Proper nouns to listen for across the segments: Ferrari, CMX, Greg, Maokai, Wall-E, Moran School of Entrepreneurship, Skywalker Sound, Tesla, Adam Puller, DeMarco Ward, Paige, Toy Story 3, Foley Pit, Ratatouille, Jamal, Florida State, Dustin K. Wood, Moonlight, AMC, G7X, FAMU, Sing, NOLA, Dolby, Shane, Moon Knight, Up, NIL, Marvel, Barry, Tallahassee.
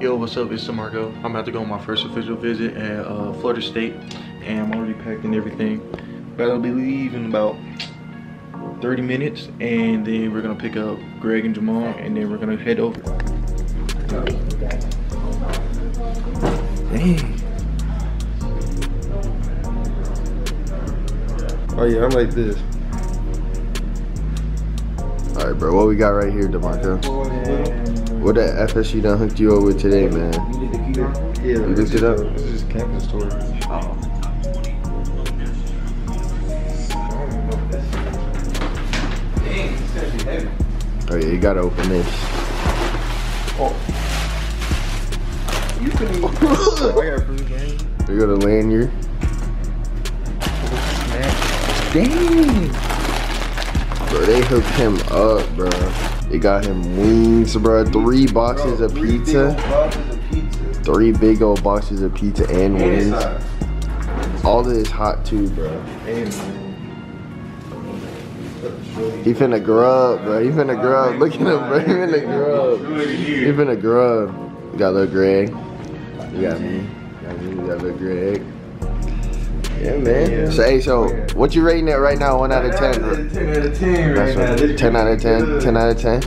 Yo, what's up? It's DeMarco. I'm about to go on my first official visit at Florida State, and I'm already packed and everything. But I'll be leaving in about 30 minutes, and then we're gonna pick up Greg and Jamal, and then we're gonna head over. Dang. Oh yeah, I'm like this. All right, bro, what we got right here, DeMarco? What that FSU done hooked you up with today, man? Yeah, you looked it up? This is campus tour. Oh. Oh yeah, you gotta open this. Oh. You couldn't even. Oh, I got proof, man. We got a lanyard. Dang. Bro, they hooked him up, bro. They got him wings, bro. Three boxes of pizza. Three big old boxes of pizza and wings. Hot. All this is hot too, bro. Damn. He finna grub, bro. He finna grub. Look at him, bro. He finna grub. He finna grub. We got little Greg. We got me. We got little Greg. Yeah, man. So, hey, so what you rating it right now? 1 out of 10, bro. 10 out of 10 right now. 10 out of 10. 10 out of 10.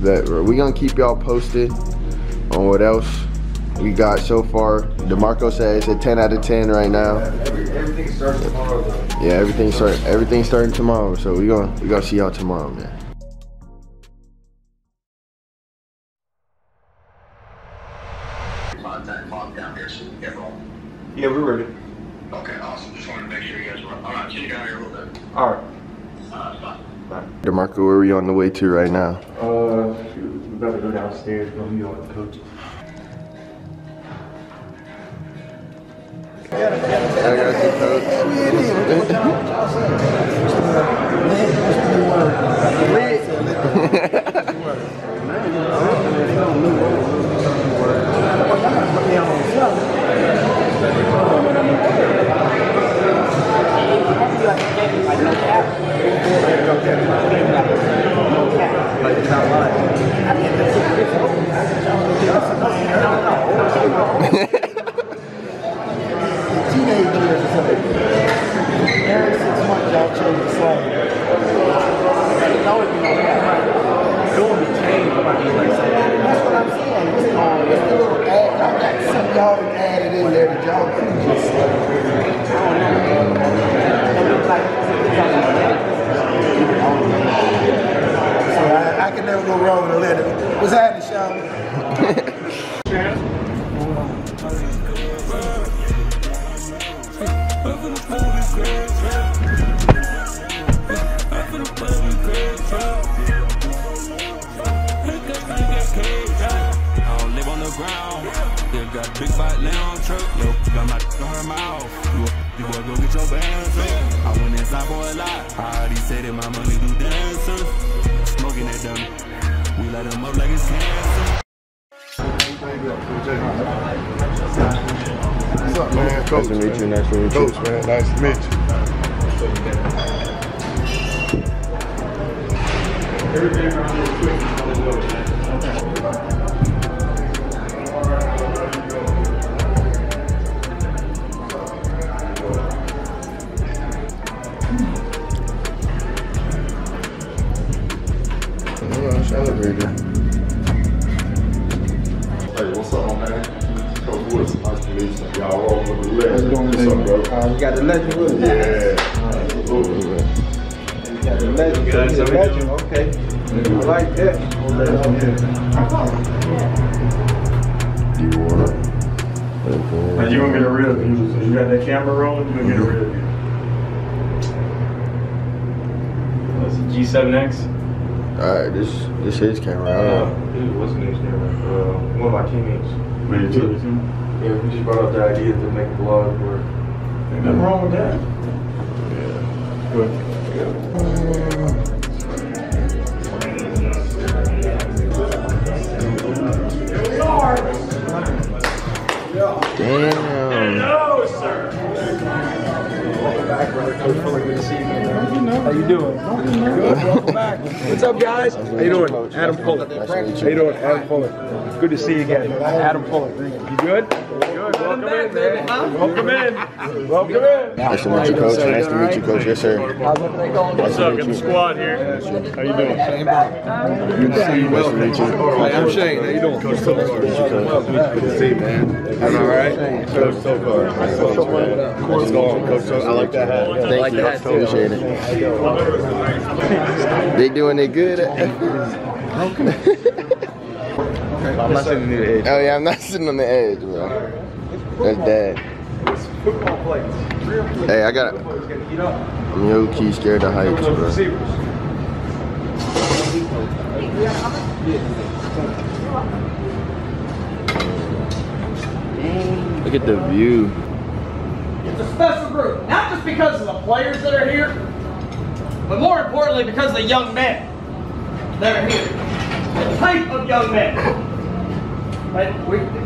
But we gonna keep y'all posted on what else we got so far. DeMarco says it's a 10 out of 10 right now. Everything starts tomorrow, bro. Yeah, everything's starting tomorrow. So we gonna see y'all tomorrow, man. Yeah, we're ready. Okay, awesome. Just wanted to make sure you guys were all right. See you down here a little bit. All right. Bye. DeMarco, where are we on the way to right now? We about to go downstairs. We'll meet all the coaches. I got teenage years or something. Every 6 months, y'all change the slang. It's always been like that, right? Doing the change about these like that. That's what I'm saying. It's the little ad. I got something y'all added in there that y'all can just. So I can never go wrong with a letter. What's happening, Sean? I don't live on the ground. They got big bite now on truck. Yo, got my on her mouth. You boy, go get your bands up. I went inside for a lot. I already said that my money do dancing. Smoking that dumb. We light them up like it's cancer. What's up, man? Coach, nice to meet you. Nice to meet you. Coach, man. Nice to meet you. Everything around here quick. Hey, what's up, my man? Coach Woods, nice to meet you. Y'all roll with the legend. What's up, bro? You got the legend with us? Yeah. You got the legend. You got the legend, okay. I like that. You want it? Now you want to get a real view. So you got that camera rolling, you want to get a real view. That's a G7X. Alright, this his camera. I don't know. Dude, what's his camera? One of my teammates. Yeah, we just brought up the idea to make a vlog for it. Ain't nothing wrong with that. Yeah. Good. Yeah. Damn. No, sir. Welcome back, brother. Coach Puller, good to see you. How you doing? Good. Welcome back. What's up, guys? How you doing? Adam Puller. How you doing? Adam Puller. Good to see you again. Adam Puller. You good? Good. Welcome in, man. Welcome in. Welcome in. Nice to meet you, Coach. Nice to meet you, Coach. Yes, sir. What's up? Got the squad here. How you doing? Good to see you. Nice to meet you. Hey, I'm Shane. How you doing, Coach? Good to see you, man. I'm all right. Coach, so far. What's going on, Coach? I like that hat. Thank you. Appreciate it. They doing it good. How come? I'm not sitting on the edge. Oh yeah, I'm not sitting on the edge, bro. That's dead. Football plates. Hey, I got it. I'm low-key scared of heights, bro. Look at the view. It's a special group, not just because of the players that are here, but more importantly because of the young men that are here. The type of young men. Right?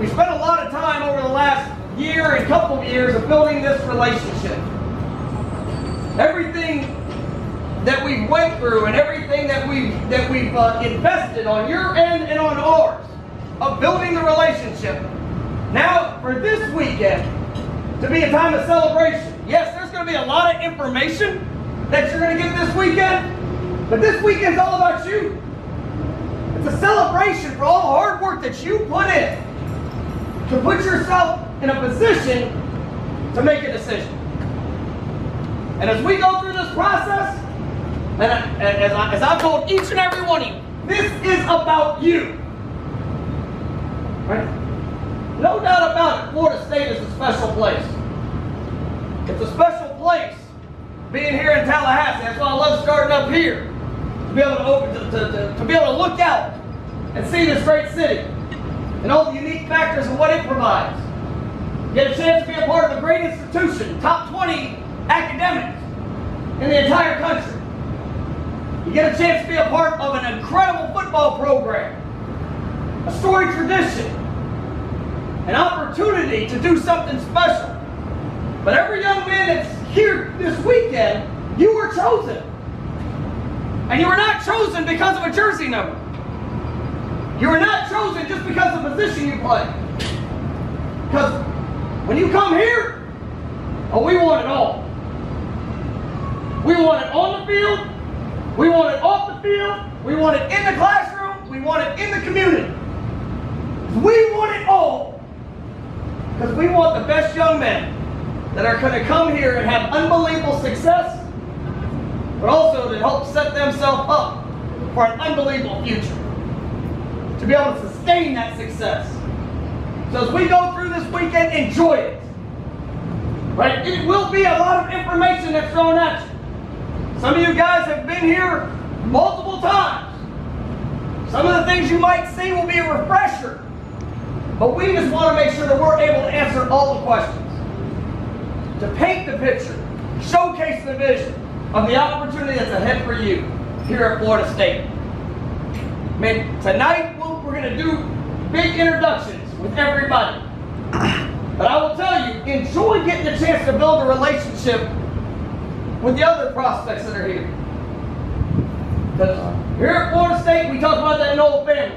We spent a lot of time over the last year and couple of years of building this relationship. Everything that we went through and everything that we've invested on your end and on ours of building the relationship. Now for this weekend to be a time of celebration. Yes, there's going to be a lot of information that you're going to get this weekend, but this weekend's all about you. It's a celebration for all the hard work that you put in to put yourself in a position to make a decision. And as we go through this process, and as I've told each and every one of you, this is about you. Right? No doubt about it, Florida State is a special place. It's a special place being here in Tallahassee. That's why I love starting up here. To be able to, be able to look out and see this great city and all the unique factors of what it provides. Get a chance to be a part of a great institution, top 20 academics in the entire country. You get a chance to be a part of an incredible football program, a storied tradition, an opportunity to do something special. But every young man that's here this weekend, you were chosen. And you were not chosen because of a jersey number. You were not chosen just because of the position you play. Because when you come here, oh, we want it all. We want it on the field. We want it off the field. We want it in the classroom. We want it in the community. We want it all. Because we want the best young men that are going to come here and have unbelievable success, but also to help set themselves up for an unbelievable future. To be able to sustain that success. So as we go through this weekend, enjoy it, right? It will be a lot of information that's thrown at you. Some of you guys have been here multiple times. Some of the things you might see will be a refresher, but we just want to make sure that we're able to answer all the questions, to paint the picture, showcase the vision of the opportunity that's ahead for you here at Florida State. I mean, tonight we're going to do big introductions with everybody. But I will tell you, enjoy getting the chance to build a relationship with the other prospects that are here. Because here at Florida State, we talk about that NOLA family.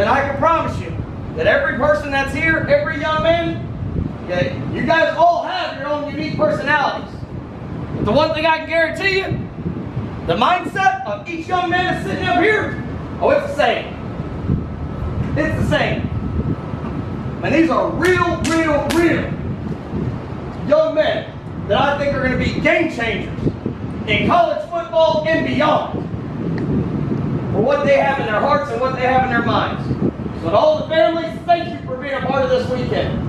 And I can promise you that every person that's here, every young man, okay, you guys all have your own unique personalities. But the one thing I can guarantee you, the mindset of each young man that's sitting up here, oh, it's the same. It's the same. And these are real young men that I think are going to be game changers in college football and beyond for what they have in their hearts and what they have in their minds. So to all the families, thank you for being a part of this weekend.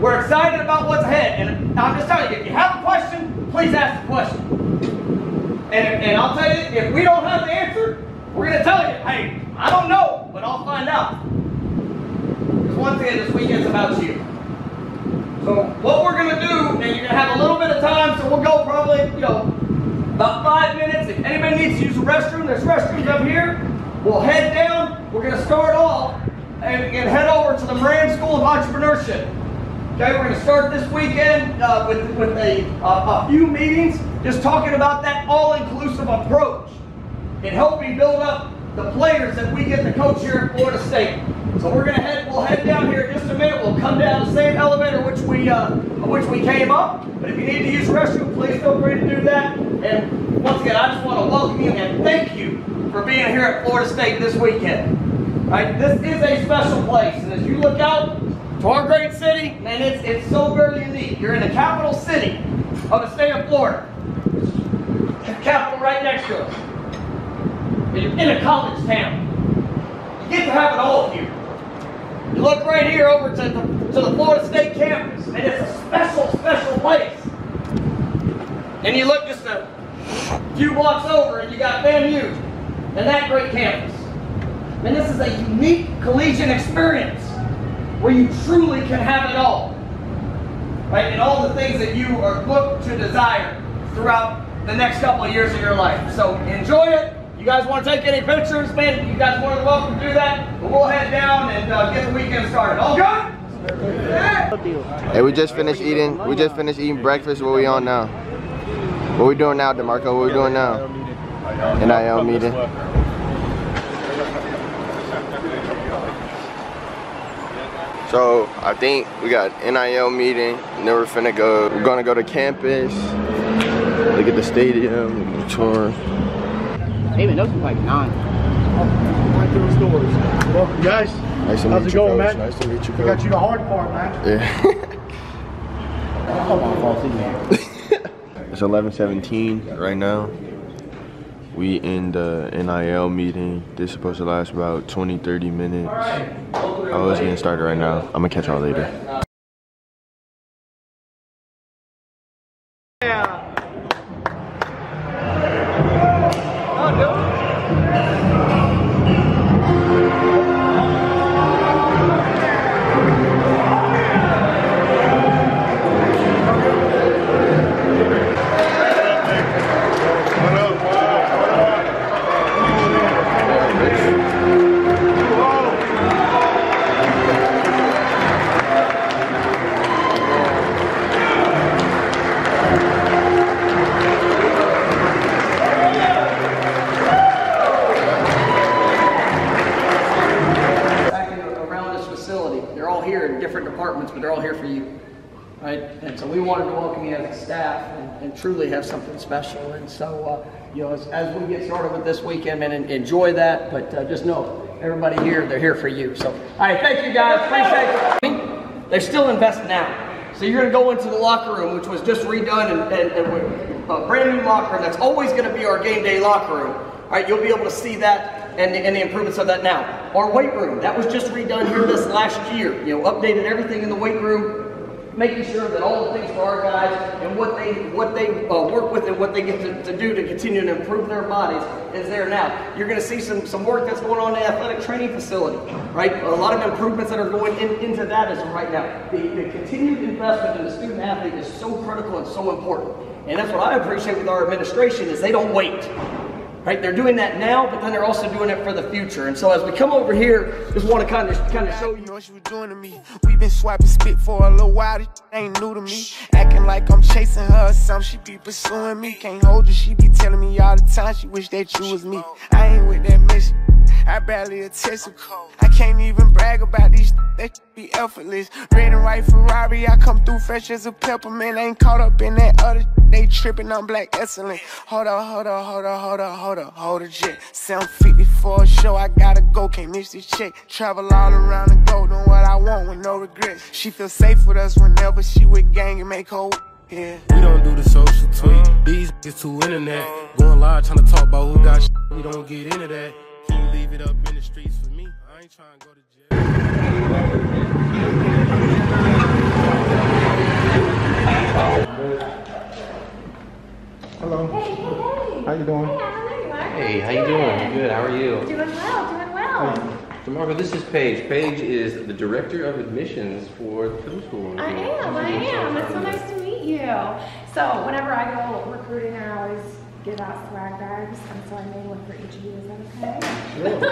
We're excited about what's ahead. And I'm just telling you, if you have a question, please ask the question. And I'll tell you, if we don't have the answer, we're going to tell you, hey, I don't know, but I'll find out. One thing this weekend's about you. So what we're going to do, and you're going to have a little bit of time, so we'll go probably, you know, about 5 minutes. If anybody needs to use the restroom, there's restrooms up here. We'll head down. We're going to start off and head over to the Moran School of Entrepreneurship. Okay, we're going to start this weekend with a few meetings Just talking about that all-inclusive approach and helping build up the players that we get to coach here at Florida State. So we're gonna we'll head down here in just a minute. We'll come down the same elevator which we came up. But if you need to use the restroom, please feel free to do that. And once again, I just want to welcome you and thank you for being here at Florida State this weekend. All right, this is a special place, and as you look out to our great city, man, it's so very unique. You're in the capital city of the state of Florida. It's the capital right next to us. And you're in a college town. You get to have it all here. You look right here over to the Florida State campus, and it's a special, special place. And you look just a few blocks over, and you got FAMU and that great campus. And this is a unique collegiate experience where you truly can have it all, right? And all the things that you are looked to desire throughout the next couple of years of your life. So enjoy it. You guys want to take any pictures, man? You guys are more than welcome to do that. But we'll head down and get the weekend started. All good? Hey, we just finished eating breakfast. What are we on now? What are we doing now, DeMarco? What are we doing now? NIL meeting. So I think we got NIL meeting, and then we're gonna go to campus, look at the stadium, look at the tour. Hey man, those are like 9. Right through the stores. Welcome guys. Nice to meet you. How's it going, man? Nice to meet you. I got you the hard part, man. Yeah. It's 11:17 right now. We in the NIL meeting. This is supposed to last about 20-30 minutes. Oh, it's getting started right now. I'm gonna catch y'all later. Truly have something special, and so you know, as we get started with this weekend, man, and enjoy that. But just know, everybody here, they're here for you. So, all right, thank you guys, appreciate it. They're still investing now, so you're gonna go into the locker room, which was just redone, and a brand new locker room. That's always gonna be our game day locker room. All right, you'll be able to see that and the improvements of that now. Our weight room, that was just redone here this last year. You know, updated everything in the weight room, making sure that all the things for our guys and what they work with and what they get to do to continue to improve their bodies is there now. You're going to see some work that's going on in the athletic training facility, right? A lot of improvements that are going into that as of right now. The continued investment in the student athlete is so critical and so important. And that's what I appreciate with our administration is they don't wait. Right? They're doing that now, but then they're also doing it for the future. And so as we come over here, just want to kind of show you what she was doing to me. We've been swiping spit for a little while. This ain't new to me. Acting like I'm chasing her or something. She be pursuing me. Can't hold her. She be telling me all the time she wish that you was me. I ain't with that mission. I barely a Tesla. I can't even brag about these. That be effortless. Red and white Ferrari, I come through fresh as a peppermint. I ain't caught up in that other. They tripping on black excellent. Hold up, jet. 754 show. I gotta go. Can't miss this check. Travel all around the globe, doing what I want with no regrets. She feels safe with us whenever she with gang and make her. Yeah. We don't do the social tweet. These is too internet. Going live trying to talk about who got. We don't get into that. Can you leave it up in the streets for me? I ain't trying to go to jail. Hello. Hey, hey. How you doing? Hey, how you doing? Good, how are you? Doing well, doing well. DeMarco, this is Paige. Paige is the Director of Admissions for the film school. I am. It's so nice to meet you. So whenever I go recruiting, I always give out swag bags, and so I made one for each of you. Is that okay? Sure.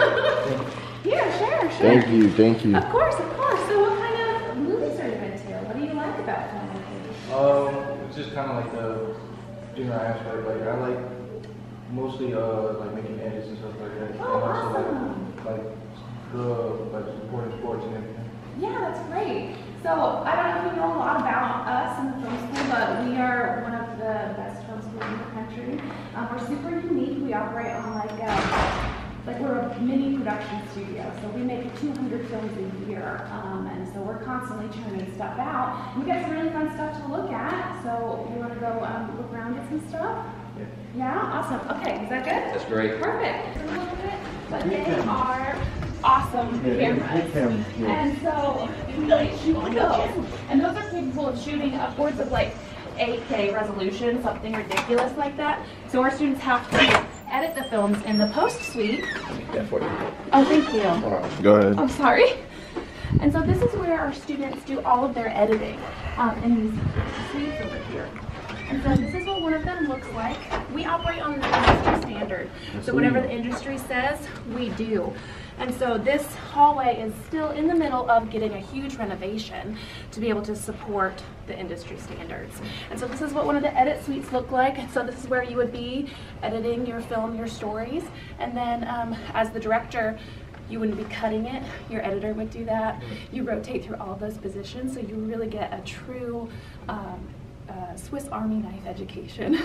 Yeah, sure, sure. Thank you, thank you. Of course, of course. So what kind of movies are you into? What do you like about film? It's just kind of like the Junior high and stuff. Like I like mostly like making edits and stuff like that. Oh, awesome. Like supporting sports and everything. Yeah, that's great. So I don't know if you know a lot about us in the film school, but we are one of the best film schools in the country. We're super unique. We operate on like we're a mini production studio, so we make 200 films a year, and so we're constantly churning stuff out. We got some really fun stuff to look at, so you want to go look around at some stuff? Yeah. Yeah? Awesome. Okay, is that good? That's great. Perfect. A little bit, but they are awesome cameras. And so we really shoot those. And those are capable of shooting upwards of like 8K resolution, something ridiculous like that. So our students have to edit the films in the post suite. Yeah, for you. Oh, thank you. Right. Go ahead. I'm sorry. And so this is where our students do all of their editing in these suites over here. And so this is what one of them looks like. We operate on the industry standard. So whatever the industry says, we do. And so this hallway is still in the middle of getting a huge renovation to be able to support the industry standards. And so this is what one of the edit suites look like. So this is where you would be editing your film, your stories. And then as the director, you wouldn't be cutting it. Your editor would do that. You rotate through all those positions. So you really get a true Swiss Army knife education.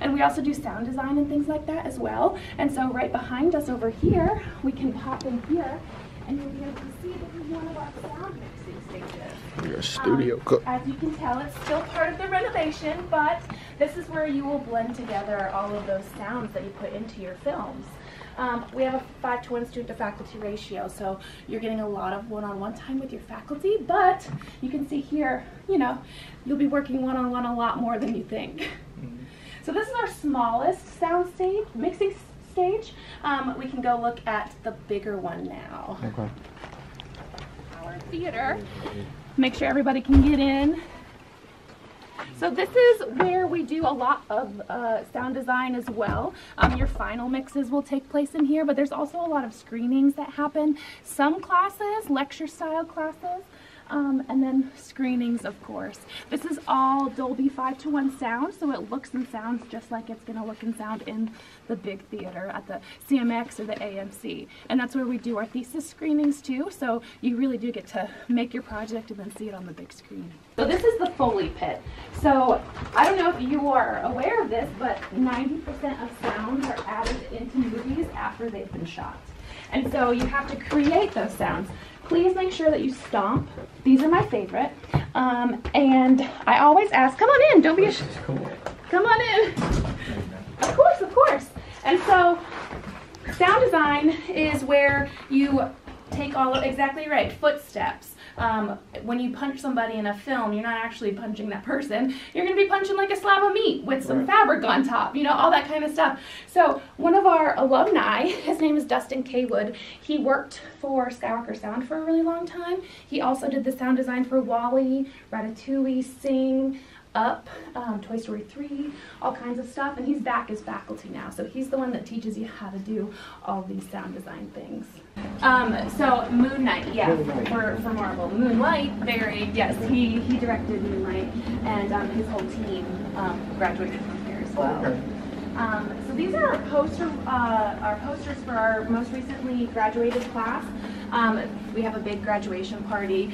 And we also do sound design and things like that as well. And so right behind us over here, we can pop in here and you'll be able to see this is one of our sound mixing stages. Your studio cook. As you can tell, it's still part of the renovation, but this is where you will blend together all of those sounds that you put into your films. We have a 5-to-1 student to faculty ratio, so you're getting a lot of one-on-one time with your faculty, but you can see here, you know, you'll be working one-on-one a lot more than you think. Mm-hmm. So this is our smallest sound stage, mixing stage. We can go look at the bigger one now. Okay. Our theater. Make sure everybody can get in. So this is where we do a lot of sound design as well. Your final mixes will take place in here, but there's also a lot of screenings that happen. Some classes, lecture style classes, and then screenings, of course. This is all Dolby 5-to-1 sound, so it looks and sounds just like it's gonna look and sound in the big theater at the CMX or the AMC. And that's where we do our thesis screenings too, so you really do get to make your project and then see it on the big screen. So this is the Foley Pit. So I don't know if you are aware of this, but 90% of sounds are added into movies after they've been shot. And so you have to create those sounds. Please make sure that you stomp. These are my favorite. And I always ask, come on in, don't be ashamed. Come on in. Of course, of course. And so sound design is where you take all of, exactly right, footsteps. When you punch somebody in a film, you're not actually punching that person. You're going to be punching like a slab of meat with some fabric on top, you know, all that kind of stuff. So one of our alumni, his name is Dustin K. Wood. He worked for Skywalker Sound for a really long time. He also did the sound design for Wall-E, Ratatouille, Sing, Up, Toy Story 3, all kinds of stuff. And he's back as faculty now. So he's the one that teaches you how to do all these sound design things. So Moon Knight, yeah, for Marvel. Moonlight, Barry, yes, he directed Moonlight, and his whole team graduated from here as well. So these are our posters for our most recently graduated class. We have a big graduation party,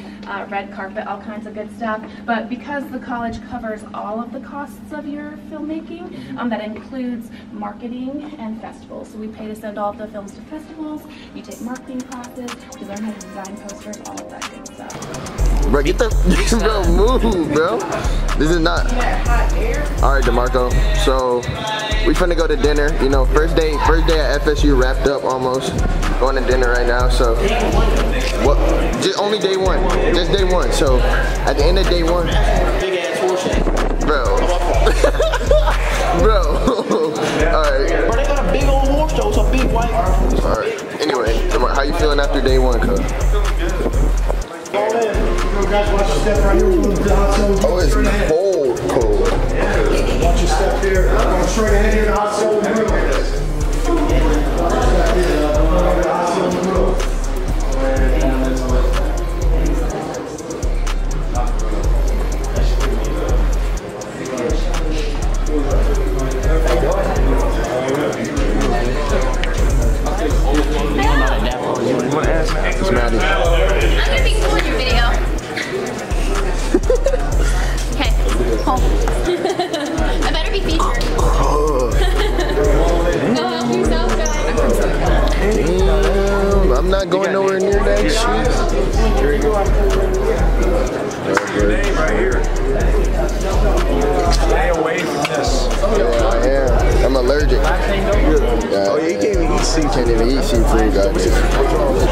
red carpet, all kinds of good stuff. But because the college covers all of the costs of your filmmaking, that includes marketing and festivals. So we pay to send all of the films to festivals. You take marketing classes, you learn how to design posters, all of that good stuff. Bro, get the bro, move, bro. This is not. All right, DeMarco. So we finna go to dinner. You know, first day at FSU wrapped up almost. Going to dinner right now, so. Well, just only day one. Just day one. So at the end of day one, bro. Bro. Alright. Bro, they got a big old war show, so big white. Alright. Anyway, how you feeling after day one, cuz? Oh, it's cold, cold. Watch your step here. I'm straight ahead here in the hot soul room. Thank you. Here we go. That's your name right here. Stay away from this. Yeah, I am. I'm allergic. Yeah. Oh, yeah, you can't even eat seafood. Can't even eat seafood, goddamn.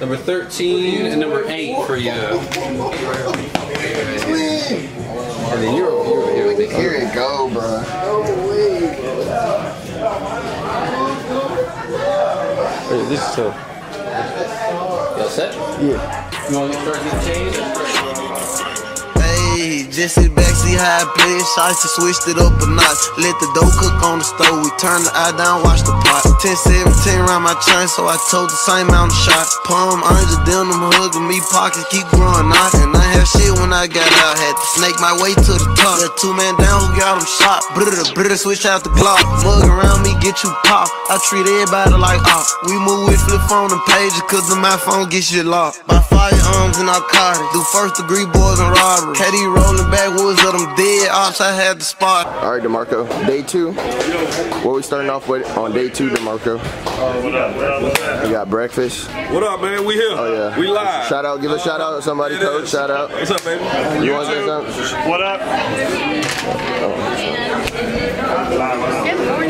Number 13 and number 8 for you. Here it go, bro. Hey, this is tough. Y'all set? Yeah. You want to start with the change? Hey, just sit back, see how I play. Shots to switched it up a notch. Let the dough cook on the stove. We turn the eye down, watch the pot. 10-17 round my chain, so I told the same amount of shots. Palm, oranges, them hugging me, pockets keep growing out. And I have shit when I got out, had to snake my way to the top. That two-man down, who got them shot? Britta, switch out the block. Mug around me, get you pop. I treat everybody like off. We move with flip phone and pages, cause the my phone get shit locked. By firearms and narcotics, do first-degree boys and robbery. KD rolling backwoods of them dead ops, I had the spot. Alright, DeMarco, day 2. What we starting off with on day 2, DeMarco? Marco. What up? We got breakfast. What up, man? We here. Oh, yeah. We live. Shout out. Give a shout out to somebody, coach. Shout out. What's up, baby? You want to say something? What up? Oh.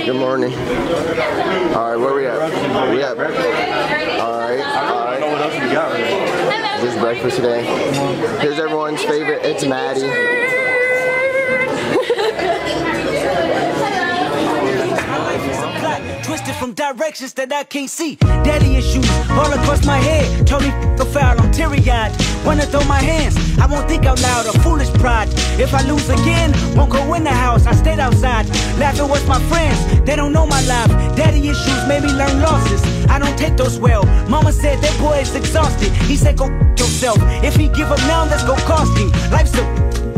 Good morning. All right, where we at? We at breakfast. All right. I don't know what else we got right now. Just breakfast today. Here's everyone's favorite. It's Maddie. Twisted from directions that I can't see. Daddy issues all across my head. Totally f***ing foul, I'm teary-eyed. Wanna throw my hands, I won't think out loud. A foolish pride, if I lose again, won't go in the house, I stayed outside. Laughing with my friends, they don't know my life. Daddy issues made me learn losses, I don't take those well. Mama said that boy is exhausted. He said go f*** yourself, if he give up now, let's go cost him. Life's a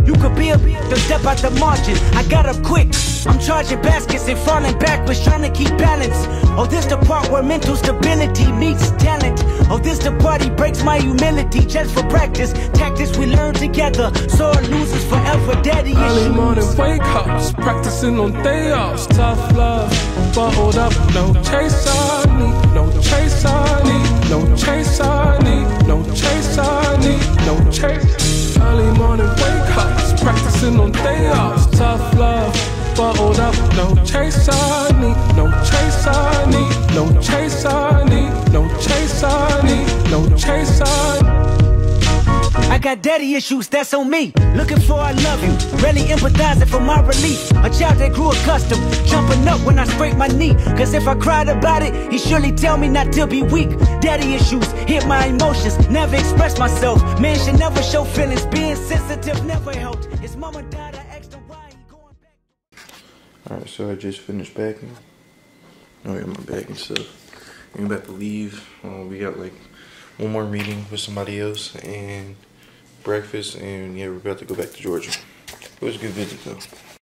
You could be a to step out the margin. I got up quick. I'm charging baskets and falling backwards, trying to keep balance. Oh, this the part where mental stability meets talent. Oh, this the part he breaks my humility just for practice. Tactics we learn together, sore losers forever, daddy issues. Early morning wake-ups, practicing on day-offs. Tough love, bottled up. No chase I need, no chase I need, no chase I need, no chase I need, no chase. Early morning wake-ups, practicing on day-offs. Tough love, bottled up, no chase I need, no chase I need, no chase I need, no chase I need, no chase I need. I got daddy issues, that's on me. Looking for I love you, rarely empathizing for my relief. A child that grew accustomed, jumping up when I sprained my knee. Cause if I cried about it, he surely tell me not to be weak. Daddy issues, hit my emotions, never express myself. Man should never show feelings, being sensitive never helped. His mama died, I asked him why. Alright, so I just finished packing. I got my bag and stuff. I'm about to leave. We got like one more meeting with somebody else and breakfast, and yeah, we're about to go back to Georgia. It was a good visit though.